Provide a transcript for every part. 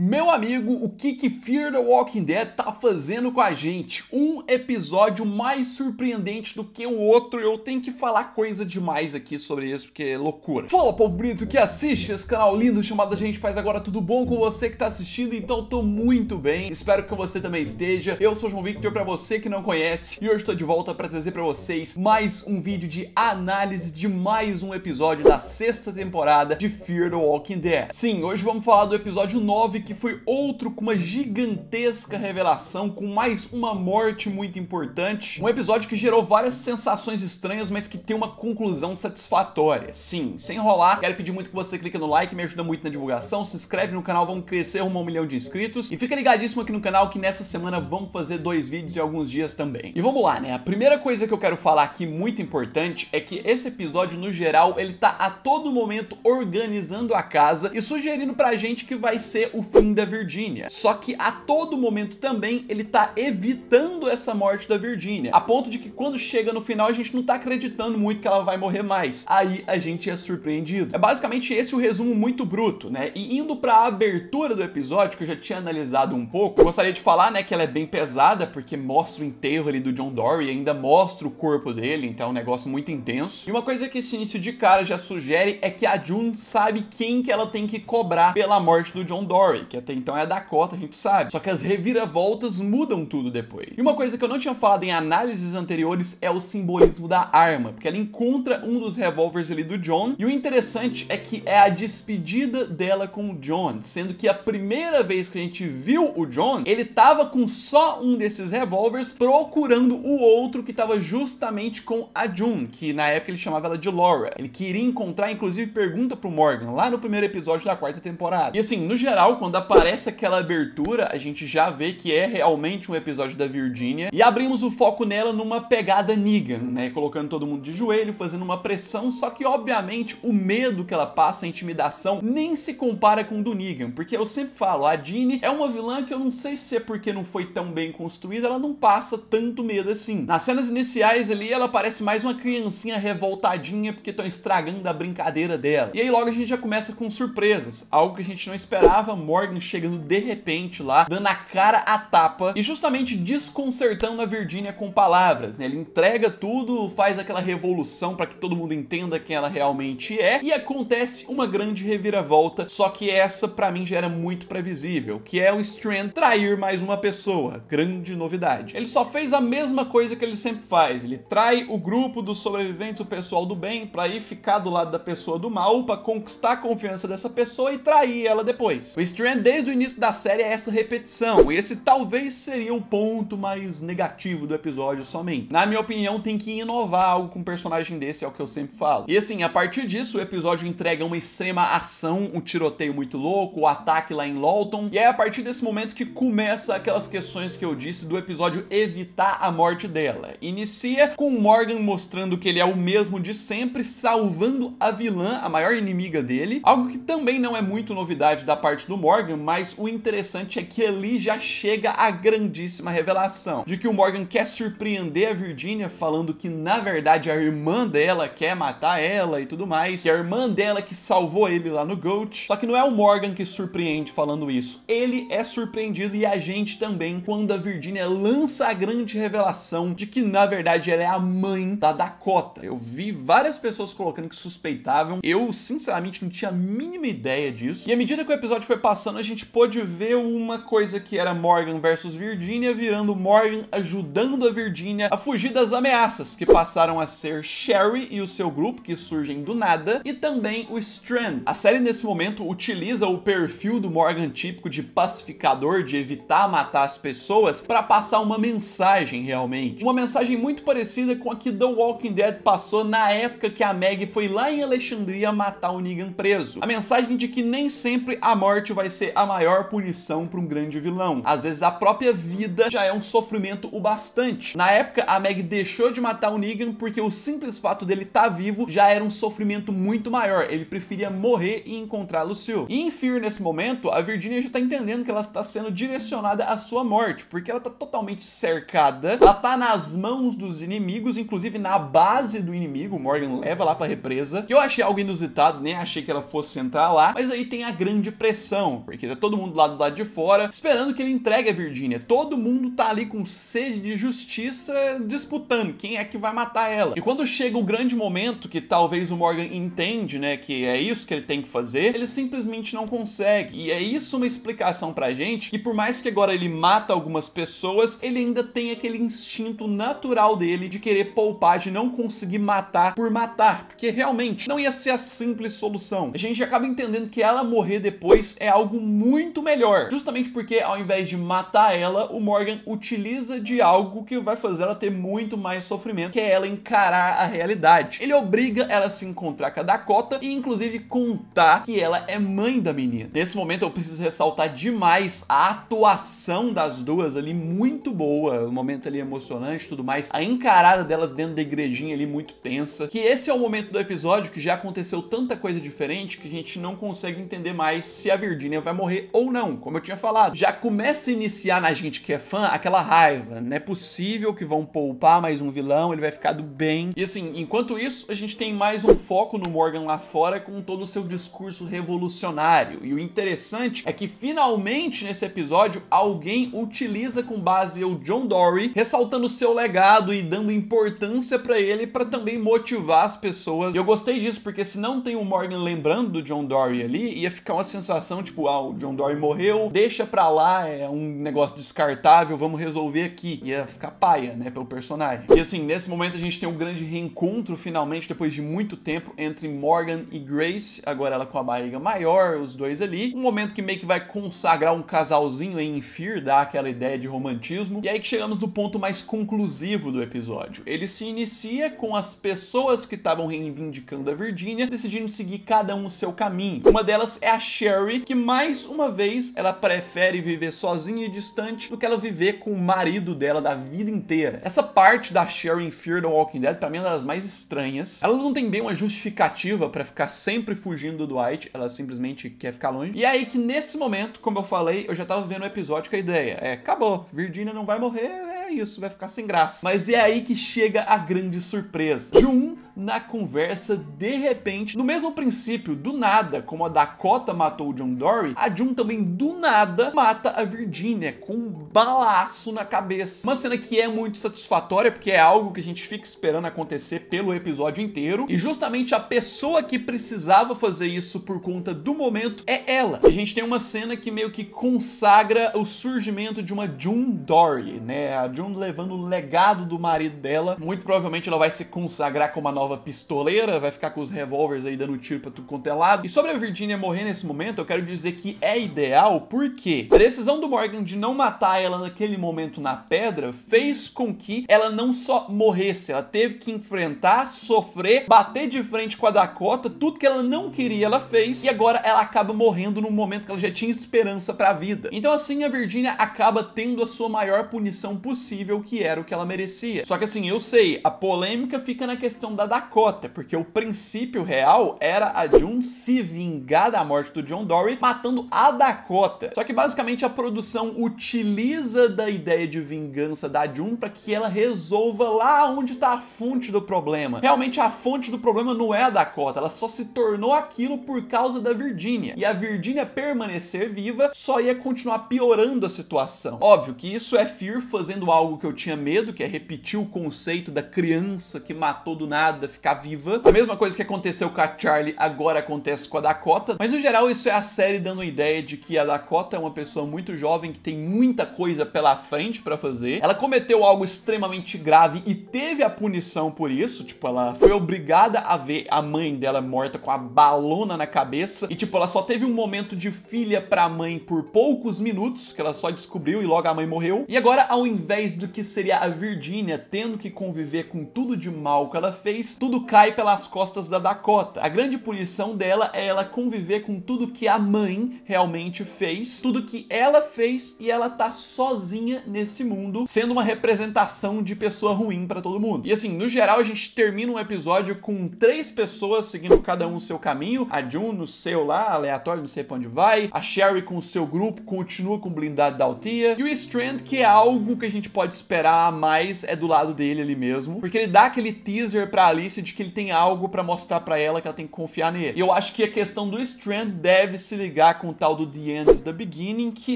Meu amigo, o que Fear The Walking Dead tá fazendo com a gente? Um episódio mais surpreendente do que o outro. Eu tenho que falar coisa demais aqui sobre isso, porque é loucura. Fala, povo bonito que assiste esse canal lindo chamado A Gente Faz Agora. Tudo bom com você que tá assistindo? Então, tô muito bem. Espero que você também esteja. Eu sou o João Victor, pra você que não conhece. E hoje tô de volta pra trazer pra vocês mais um vídeo de análise de mais um episódio da sexta temporada de Fear The Walking Dead. Sim, hoje vamos falar do episódio 9, que foi outro com uma gigantesca revelação, com mais uma morte muito importante. Um episódio que gerou várias sensações estranhas, mas que tem uma conclusão satisfatória. Sim, sem enrolar, quero pedir muito que você clique no like, me ajuda muito na divulgação, se inscreve no canal, vamos crescer rumo a 1 milhão de inscritos. E fica ligadíssimo aqui no canal que nessa semana vamos fazer 2 vídeos e alguns dias também. E vamos lá, né? A primeira coisa que eu quero falar aqui, muito importante, é que esse episódio, no geral, ele tá a todo momento organizando a casa e sugerindo pra gente que vai ser o da Virginia. Só que a todo momento também ele tá evitando essa morte da Virginia, a ponto de que quando chega no final a gente não tá acreditando muito que ela vai morrer mais. Aí a gente é surpreendido. É basicamente esse o resumo muito bruto, né? E indo pra abertura do episódio, que eu já tinha analisado um pouco, eu gostaria de falar, né, que ela é bem pesada, porque mostra o enterro ali do John Dorie, ainda mostra o corpo dele, então é um negócio muito intenso. E uma coisa que esse início de cara já sugere é que a June sabe quem que ela tem que cobrar pela morte do John Dorie, que até então é a Dakota, a gente sabe. Só que as reviravoltas mudam tudo depois. E uma coisa que eu não tinha falado em análises anteriores é o simbolismo da arma, porque ela encontra um dos revólveres ali do John, e o interessante é que é a despedida dela com o John, sendo que a primeira vez que a gente viu o John, ele tava com só um desses revólveres, procurando o outro que tava justamente com a June, que na época ele chamava ela de Laura. Ele queria encontrar, inclusive pergunta pro Morgan, lá no primeiro episódio da 4ª temporada. E assim, no geral, quando aparece aquela abertura, a gente já vê que é realmente um episódio da Virginia, e abrimos o foco nela numa pegada Negan, né, colocando todo mundo de joelho, fazendo uma pressão, só que obviamente o medo que ela passa, a intimidação, nem se compara com o do Negan, porque eu sempre falo, a Jeanne é uma vilã que eu não sei se é porque não foi tão bem construída, ela não passa tanto medo assim. Nas cenas iniciais ali, ela parece mais uma criancinha revoltadinha, porque estão estragando a brincadeira dela. E aí logo a gente já começa com surpresas, algo que a gente não esperava, Morgan chegando de repente lá, dando a cara a tapa e justamente desconcertando a Virginia com palavras, né? Ele entrega tudo, faz aquela revolução para que todo mundo entenda quem ela realmente é, e acontece uma grande reviravolta, só que essa pra mim já era muito previsível, que é o Strand trair mais uma pessoa. Grande novidade. Ele só fez a mesma coisa que ele sempre faz, ele trai o grupo dos sobreviventes, o pessoal do bem, pra ir ficar do lado da pessoa do mal, pra conquistar a confiança dessa pessoa e trair ela depois. O Strand, desde o início da série, é essa repetição, e esse talvez seria o ponto mais negativo do episódio somente. Na minha opinião, tem que inovar algo com um personagem desse, é o que eu sempre falo. E assim, a partir disso, o episódio entrega uma extrema ação, um tiroteio muito louco, o ataque lá em Lawton, e é a partir desse momento que começa aquelas questões que eu disse do episódio evitar a morte dela. Inicia com Morgan mostrando que ele é o mesmo de sempre, salvando a vilã, a maior inimiga dele, algo que também não é muito novidade da parte do Morgan, mas o interessante é que ali já chega a grandíssima revelação de que o Morgan quer surpreender a Virginia, falando que na verdade a irmã dela quer matar ela e tudo mais, e a irmã dela que salvou ele lá no Goat. Só que não é o Morgan que surpreende falando isso, ele é surpreendido, e a gente também, quando a Virginia lança a grande revelação de que na verdade ela é a mãe da Dakota. Eu vi várias pessoas colocando que suspeitavam, eu sinceramente não tinha a mínima ideia disso, e à medida que o episódio foi passando, a gente pôde ver uma coisa que era Morgan versus Virginia, virando Morgan ajudando a Virginia a fugir das ameaças, que passaram a ser Sherry e o seu grupo, que surgem do nada, e também o Strand. A série, nesse momento, utiliza o perfil do Morgan típico de pacificador, de evitar matar as pessoas, para passar uma mensagem, realmente. Uma mensagem muito parecida com a que The Walking Dead passou na época que a Maggie foi lá em Alexandria matar o Negan preso. A mensagem de que nem sempre a morte vai ser a maior punição para um grande vilão. Às vezes a própria vida já é um sofrimento o bastante. Na época, a Maggie deixou de matar o Negan porque o simples fato dele estar vivo já era um sofrimento muito maior. Ele preferia morrer e encontrar Lucille. E em Fear, nesse momento, a Virginia já tá entendendo que ela tá sendo direcionada à sua morte, porque ela tá totalmente cercada, ela tá nas mãos dos inimigos, inclusive na base do inimigo. O Morgan leva lá pra represa, que eu achei algo inusitado, nem achei que ela fosse entrar lá, mas aí tem a grande pressão, porque tá todo mundo lá do lado de fora, esperando que ele entregue a Virginia. Todo mundo tá ali com sede de justiça, disputando quem é que vai matar ela. E quando chega o grande momento, que talvez o Morgan entende, né, que é isso que ele tem que fazer, ele simplesmente não consegue. E é isso uma explicação pra gente, que por mais que agora ele mata algumas pessoas, ele ainda tem aquele instinto natural dele de querer poupar, de não conseguir matar por matar, porque realmente não ia ser a simples solução. A gente acaba entendendo que ela morrer depois é algo muito melhor, justamente porque ao invés de matar ela, o Morgan utiliza de algo que vai fazer ela ter muito mais sofrimento, que é ela encarar a realidade. Ele obriga ela a se encontrar com a Dakota e inclusive contar que ela é mãe da menina. Nesse momento eu preciso ressaltar demais a atuação das duas ali, muito boa, o momento ali emocionante e tudo mais, a encarada delas dentro da igrejinha ali muito tensa, que esse é o momento do episódio que já aconteceu tanta coisa diferente que a gente não consegue entender mais se a Virginia vai morrer ou não, como eu tinha falado. Já começa a iniciar na gente que é fã aquela raiva, não é possível que vão poupar mais um vilão, ele vai ficar do bem. E assim, enquanto isso, a gente tem mais um foco no Morgan lá fora com todo o seu discurso revolucionário. E o interessante é que finalmente nesse episódio alguém utiliza com base o John Dorie, ressaltando o seu legado e dando importância pra ele, pra também motivar as pessoas. E eu gostei disso, porque se não tem o Morgan lembrando do John Dorie ali, ia ficar uma sensação tipo, ah, o John Dorie morreu, deixa pra lá, é um negócio descartável, vamos resolver aqui. Ia ficar paia, né, pelo personagem. E assim, nesse momento a gente tem um grande reencontro finalmente, depois de muito tempo, entre Morgan e Grace, agora ela com a barriga maior, os dois ali. Um momento que meio que vai consagrar um casalzinho em Fear, dá aquela ideia de romantismo. E aí que chegamos no ponto mais conclusivo do episódio. Ele se inicia com as pessoas que estavam reivindicando a Virginia, decidindo seguir cada um o seu caminho. Uma delas é a Sherry, que mais uma vez ela prefere viver sozinha e distante do que ela viver com o marido dela da vida inteira. Essa parte da Sherry em Fear The Walking Dead, pra mim, é uma das mais estranhas. Ela não tem bem uma justificativa pra ficar sempre fugindo do Dwight, ela simplesmente quer ficar longe. E é aí que nesse momento, como eu falei, eu já tava vendo o episódio com a ideia, acabou, Virginia não vai morrer, é isso, vai ficar sem graça. Mas é aí que chega a grande surpresa. June, na conversa, de repente, no mesmo princípio, do nada, como a Dakota matou o John Dorie, a June também, do nada, mata a Virginia com um balaço na cabeça. Uma cena que é muito satisfatória, porque é algo que a gente fica esperando acontecer pelo episódio inteiro, e justamente a pessoa que precisava fazer isso por conta do momento é ela. E a gente tem uma cena que meio que consagra o surgimento de uma John Dorie, né? A June levando o legado do marido dela. Muito provavelmente ela vai se consagrar como uma nova pistoleira, vai ficar com os revólveres aí dando tiro pra tudo quanto é lado. E sobre a Virginia morrer nesse momento, eu quero dizer que é ideal, porque a decisão do Morgan de não matar ela naquele momento na pedra fez com que ela não só morresse, ela teve que enfrentar, sofrer, bater de frente com a Dakota, tudo que ela não queria ela fez, e agora ela acaba morrendo num momento que ela já tinha esperança pra vida. Então assim, a Virginia acaba tendo a sua maior punição possível, que era o que ela merecia. Só que assim, eu sei, a polêmica fica na questão da Dakota, porque o princípio real era a June se vingar da morte do John Dorie matando a Dakota. Só que basicamente a produção utiliza da ideia de vingança da June para que ela resolva lá onde tá a fonte do problema. Realmente a fonte do problema não é a Dakota, ela só se tornou aquilo por causa da Virginia. E a Virginia permanecer viva só ia continuar piorando a situação. Óbvio que isso é Fear fazendo algo que eu tinha medo, que é repetir o conceito da criança que matou do nada ficar viva. A mesma coisa que aconteceu com a Charlie agora acontece com a Dakota, mas no geral isso é a série dando a ideia de que a Dakota é uma pessoa muito jovem que tem muita coisa pela frente pra fazer. Ela cometeu algo extremamente grave e teve a punição por isso, tipo, ela foi obrigada a ver a mãe dela morta com a balona na cabeça e tipo, ela só teve um momento de filha pra mãe por poucos minutos, que ela só descobriu e logo a mãe morreu. E agora, ao invés do que seria a Virginia tendo que conviver com tudo de mal que ela fez, tudo cai pelas costas da Dakota. A grande punição dela é ela conviver com tudo que a mãe realmente fez, tudo que ela fez, e ela tá sozinha nesse mundo, sendo uma representação de pessoa ruim pra todo mundo. E assim, no geral, a gente termina um episódio com 3 pessoas seguindo cada um o seu caminho, a June no seu lá, aleatório, não sei pra onde vai, a Sherry com o seu grupo, continua com o blindado da Altia, e o Strand, que é algo que a gente pode esperar mais é do lado dele ali mesmo, porque ele dá aquele teaser pra Alicia de que ele tem algo pra mostrar pra ela, que ela tem que confiar nele. E eu acho que a questão do Strand deve se ligar trabalhar com o tal do The End is the Beginning, que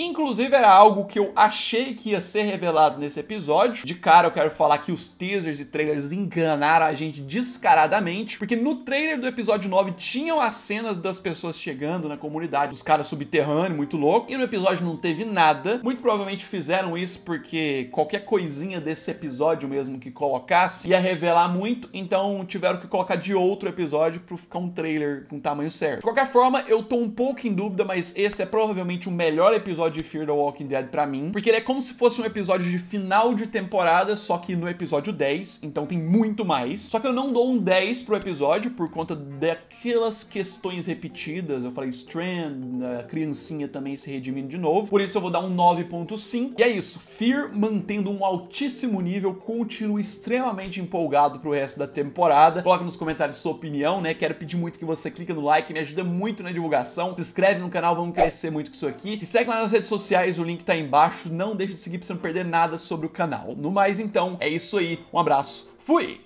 inclusive era algo que eu achei que ia ser revelado nesse episódio. De cara eu quero falar que os teasers e trailers enganaram a gente descaradamente, porque no trailer do episódio 9 tinham as cenas das pessoas chegando na comunidade, os caras subterrâneos, muito louco, e no episódio não teve nada. Muito provavelmente fizeram isso porque qualquer coisinha desse episódio mesmo que colocasse ia revelar muito, então tiveram que colocar de outro episódio pra ficar um trailer com tamanho certo. De qualquer forma, eu tô um pouco em dúvida, mas esse é provavelmente o melhor episódio de Fear The Walking Dead pra mim, porque ele é como se fosse um episódio de final de temporada, só que no episódio 10, então tem muito mais. Só que eu não dou um 10 pro episódio por conta daquelas questões repetidas. Eu falei Strand, a criancinha também se redimindo de novo, por isso eu vou dar um 9.5. E é isso, Fear mantendo um altíssimo nível, continuo extremamente empolgado pro resto da temporada. Coloca nos comentários sua opinião, né? Quero pedir muito que você clica no like, me ajuda muito na divulgação. Se inscreve no canal, vamos crescer muito com isso aqui. E segue lá nas redes sociais, o link tá aí embaixo. Não deixa de seguir pra você não perder nada sobre o canal. No mais, então, é isso aí. Um abraço, fui!